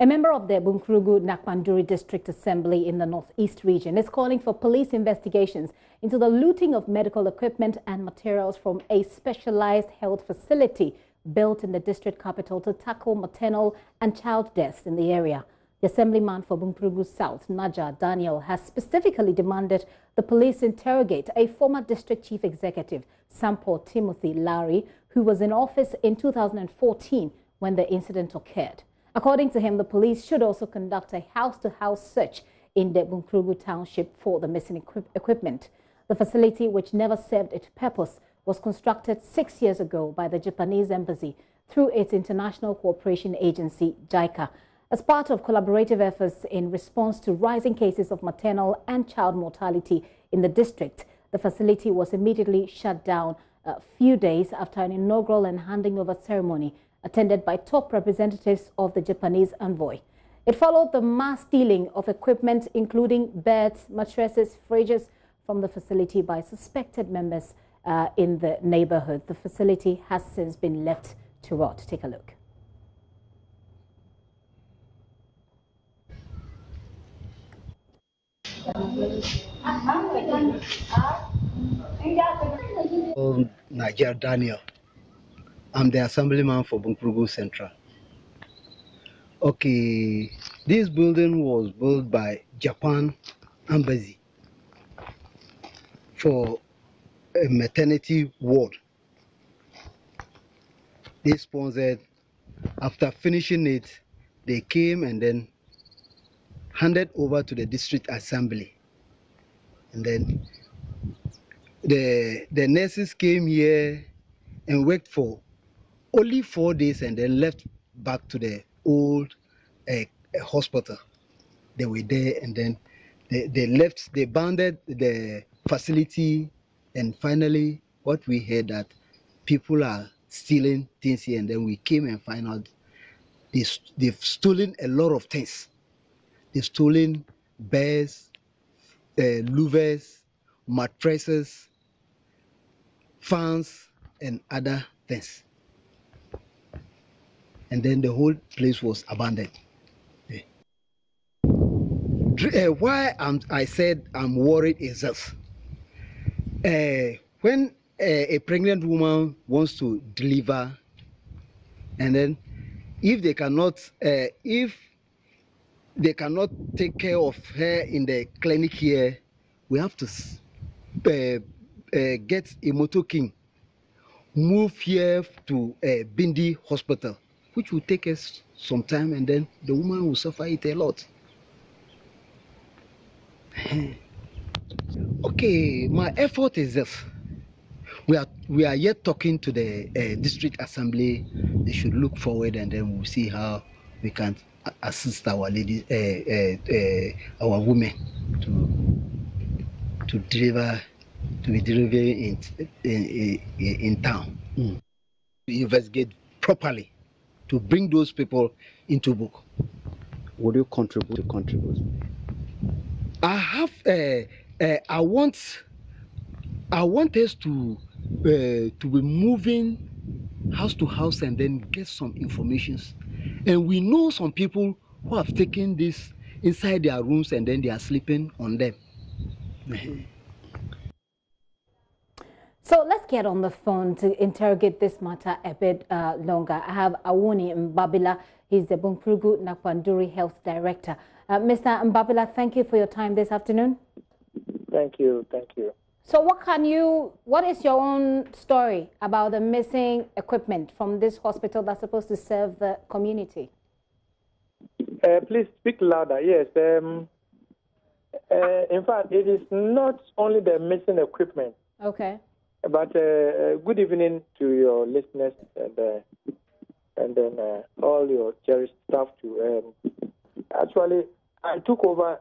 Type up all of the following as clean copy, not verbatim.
A member of the Bunkpurugu-Nakpanduri District Assembly in the Northeast region is calling for police investigations into the looting of medical equipment and materials from a specialized health facility built in the district capital to tackle maternal and child deaths in the area. The assemblyman for Bunkpurugu South, Najah Daniel, has specifically demanded the police interrogate a former district chief executive, Sampo Timothy Larry, who was in office in 2014 when the incident occurred. According to him, the police should also conduct a house-to-house search in the Bunkpurugu township for the missing equipment. The facility, which never served its purpose, was constructed 6 years ago by the Japanese embassy through its international cooperation agency, JICA, as part of collaborative efforts in response to rising cases of maternal and child mortality in the district. The facility was immediately shut down a few days after an inaugural and handing over ceremony attended by top representatives of the Japanese envoy. It followed the mass stealing of equipment, including beds, mattresses, fridges, from the facility by suspected members in the neighborhood. The facility has since been left to rot. Take a look. Najah Daniel. I'm the assemblyman for Bunkpurugu Central. Okay, this building was built by Japan Embassy for a maternity ward. They sponsored. After finishing it, they came and then handed over to the district assembly. And then the nurses came here and worked for only 4 days and then left back to the old hospital. They were there and then they left, they abandoned the facility, and finally what we heard that people are stealing things here, and then we came and found out they've stolen a lot of things. They've stolen beds, louvers, mattresses, fans, and other things. And then the whole place was abandoned. Yeah. Why I said I'm worried is this. When a pregnant woman wants to deliver, and then if they cannot, take care of her in the clinic here, we have to get a motor king, move here to Bindi Hospital, which will take us some time, and then the woman will suffer it a lot. Okay, my effort is this. We are yet talking to the district assembly. They should look forward, and then we'll see how we can assist our ladies, our women, to be delivering in town. To investigate properly, to bring those people into book. Would you contribute? I want us to be moving house to house and then get some information. And we know some people who have taken this inside their rooms and then they are sleeping on them. So let's get on the phone to interrogate this matter a bit longer. I have Awuni Mbabila. He's the Bunkpurugu-Nakpanduri Health Director. Mr. Mbabila, thank you for your time this afternoon. Thank you. So what is your own story about the missing equipment from this hospital that's supposed to serve the community? Please speak louder. Yes. In fact, it is not only the missing equipment. Okay. But good evening to your listeners and then all your cherished staff too. Actually, I took over.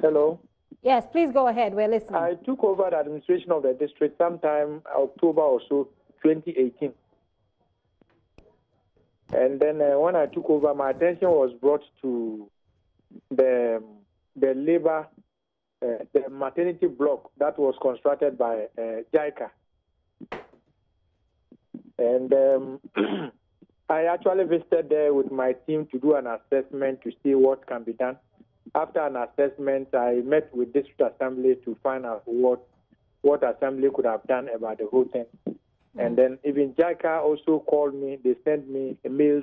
Hello. Yes, please go ahead. We're listening. I took over the administration of the district sometime October or so, 2018. And then when I took over, my attention was brought to the labor, the maternity block that was constructed by JICA. And I actually visited there with my team to do an assessment to see what can be done. After an assessment, I met with district assembly to find out what assembly could have done about the whole thing. And then even JICA also called me. They sent me emails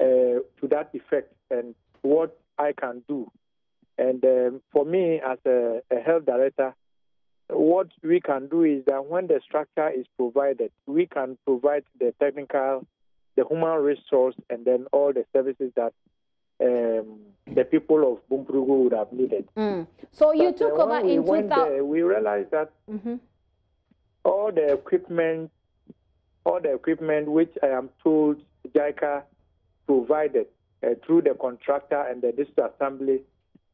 to that effect and what I can do. And for me, as a health director, what we can do is that when the structure is provided, we can provide the technical, the human resource, and then all the services that the people of Bunkpurugu would have needed. So you took over in 2000. We realized that all the equipment which I am told JICA provided through the contractor and the district assembly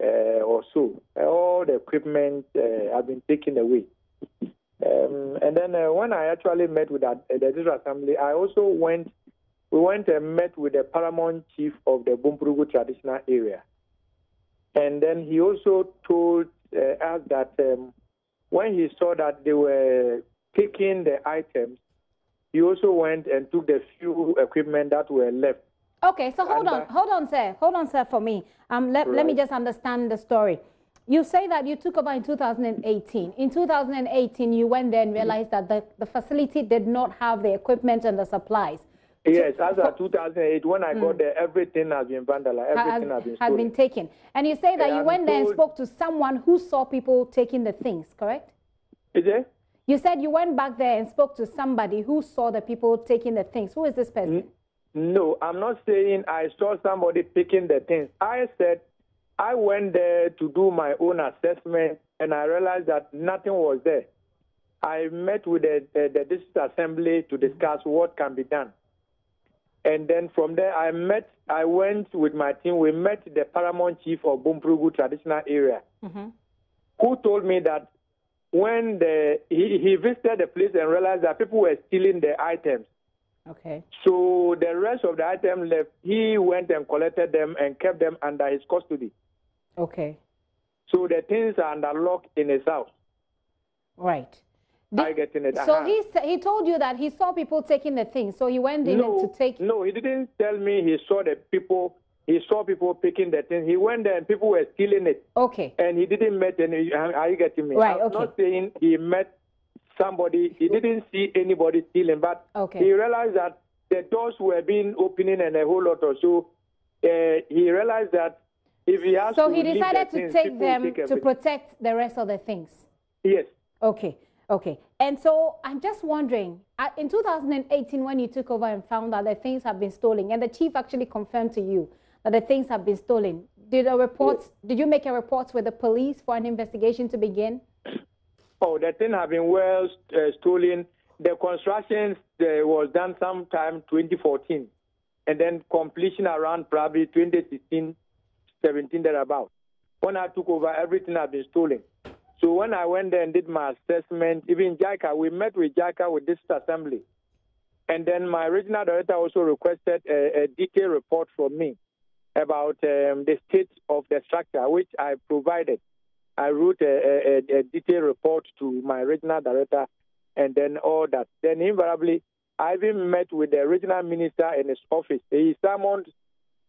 or so, all the equipment have been taken away. And then when I actually met with the district assembly, I also went. We went and met with the paramount chief of the Bunkpurugu traditional area. And then he also told us that when he saw that they were picking the items, he also went and took the few equipment that were left. Okay, so hold on, sir, for me. Let me just understand the story. You say that you took over in 2018. In 2018, you went there and realized that the facility did not have the equipment and the supplies. Yes, as of 2008, when I got there, everything has been vandalized, everything has been taken. And you say that you went there and spoke to someone who saw people taking the things, correct? Is it? You said you went back there and spoke to somebody who saw the people taking the things. Who is this person? No, I'm not saying I saw somebody picking the things. I said I went there to do my own assessment, and I realized that nothing was there. I met with the district assembly to discuss what can be done. And then from there, I went with my team. We met the paramount chief of Bunkpurugu traditional area, who told me that when he visited the place and realized that people were stealing the items. Okay. So the rest of the item left, he went and collected them and kept them under his custody. Okay. So the things are under lock in his house. Right. So he told you that he saw people taking the things, so he went in to take. No, he didn't tell me he saw the people. He saw people picking the things. He went there and people were stealing it. Okay. And he didn't meet any. Are you getting me? Right. I'm not saying he met somebody. He didn't see anybody stealing, but he realized that the doors were being opening and a whole lot or so. He realized that if he has so he decided to take them to protect the rest of the things. Yes. Okay. Okay, and so I'm just wondering, in 2018, when you took over and found out that things have been stolen, and the chief actually confirmed to you that the things have been stolen, did you make a report with the police for an investigation to begin? Oh, the thing have been well stolen. The construction was done sometime 2014, and then completion around probably 2016, 17, thereabout. When I took over, everything had been stolen. So when I went there and did my assessment, even JICA, we met with JICA with this assembly. And then my regional director also requested a detailed report from me about the state of the structure, which I provided. I wrote a detailed report to my regional director and then all that. Then invariably, I even met with the regional minister in his office. He summoned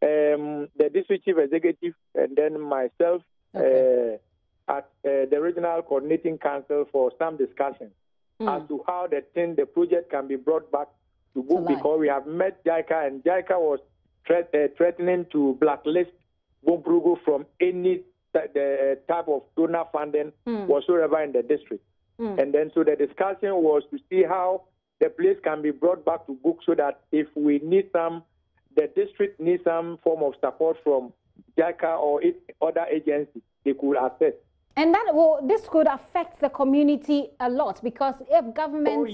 the district chief executive and then myself, at the regional coordinating council for some discussion as to how the project can be brought back to Bunkpurugu, because we have met JICA, and JICA was threatening to blacklist Bunkpurugu from any type of donor funding whatsoever in the district. And then so the discussion was to see how the place can be brought back to Bunkpurugu, so that if we need some, the district needs some form of support from JICA or other agencies, they could access. And that this could affect the community a lot, because if government,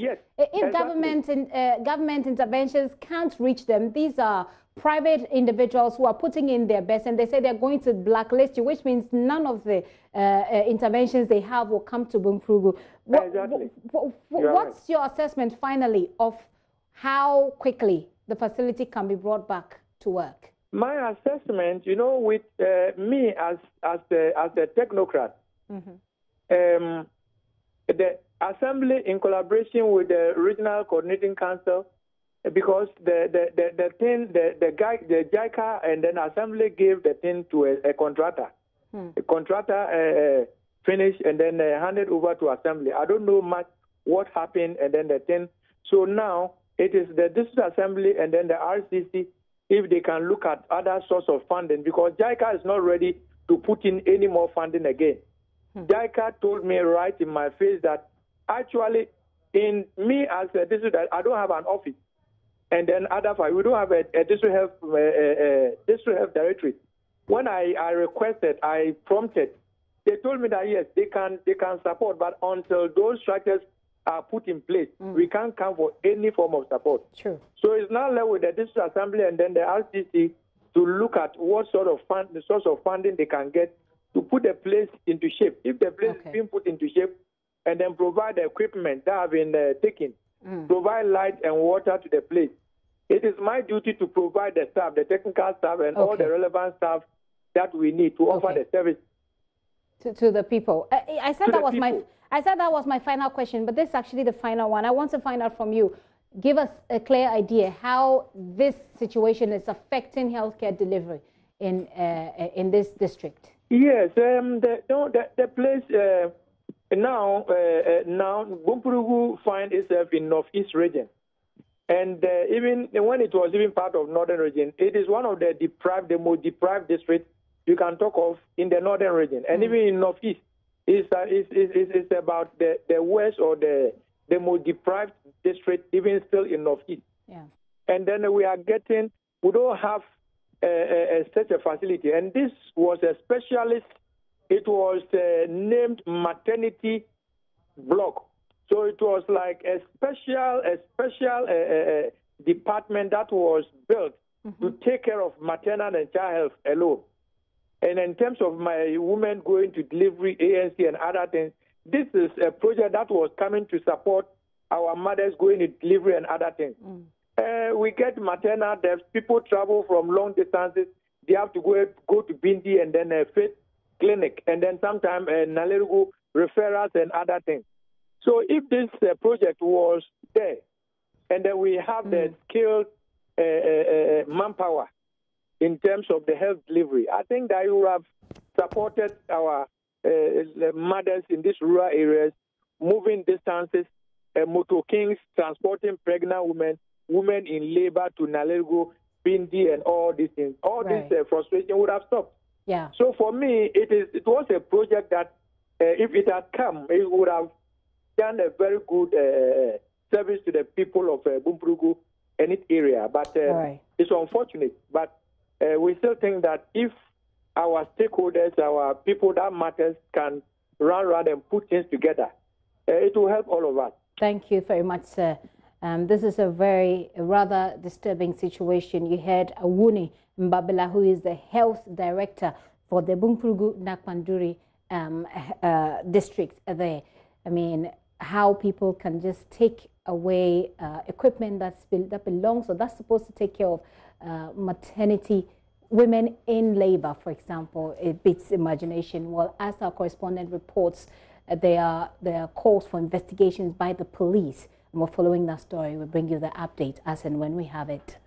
government interventions can't reach them, these are private individuals who are putting in their best, and they say they're going to blacklist you, which means none of the interventions they have will come to Bunkpurugu. What's your assessment finally of how quickly the facility can be brought back to work? My assessment, you know, with me as a technocrat, the assembly in collaboration with the regional coordinating council because the JICA and then assembly gave the thing to a contractor. The contractor finished and then handed over to assembly. I don't know much what happened and then the thing. So now it is the district assembly and then the RCC, if they can look at other source of funding, because JICA is not ready to put in any more funding again. JICA told me right in my face that actually in me as a district, I don't have an office. And then other we don't have a district health directory. When I requested, I prompted. They told me that yes, they can support, but until those structures are put in place, we can't come for any form of support. True. So it's now left with the district assembly and then the RCC to look at what sort of source of funding they can get to put the place into shape. If the place is being put into shape, and then provide the equipment that have been taken, provide light and water to the place. It is my duty to provide the staff, the technical staff, and all the relevant staff that we need to offer the service to the people. I said that was my final question, but this is actually the final one. I want to find out from you. Give us a clear idea how this situation is affecting healthcare delivery in this district. Yes, the place now Bunkpurugu finds itself in northeast region. And even when it was even part of northern region, it is one of the most deprived districts you can talk of in the northern region. And even in northeast, it's about the worst or the most deprived district, even still in northeast. Yeah. And then we don't have such a facility. And this was a specialist, it was named maternity block. So it was like a special department that was built to take care of maternal and child health alone. And in terms of my women going to delivery, ANC and other things, this is a project that was coming to support our mothers going to delivery and other things. We get maternal deaths. People travel from long distances. They have to go to Bindi and then a Faith Clinic, and then sometimes Nalerugu referrals and other things. So if this project was there, and then we have the skilled manpower in terms of the health delivery, I think that you have supported our mothers in these rural areas, moving distances, motor kings, transporting pregnant women in labor to Nalerugu, Bindi, and all these things. All this frustration would have stopped. Yeah. So for me, it was a project that, if it had come, it would have done a very good service to the people of Bunkpurugu and its area. But it's unfortunate. But we still think that if our stakeholders, our people that matters, can run around and put things together, it will help all of us. Thank you very much, sir. This is a rather disturbing situation. You heard Awuni Mbabila, who is the health director for the Bunkpurugu-Nakpanduri district there. I mean, how people can just take away equipment that belongs or that's supposed to take care of maternity, women in labor, for example. It beats imagination. Well, as our correspondent reports, there are calls for investigations by the police. And we're following that story. We'll bring you the update as and when we have it.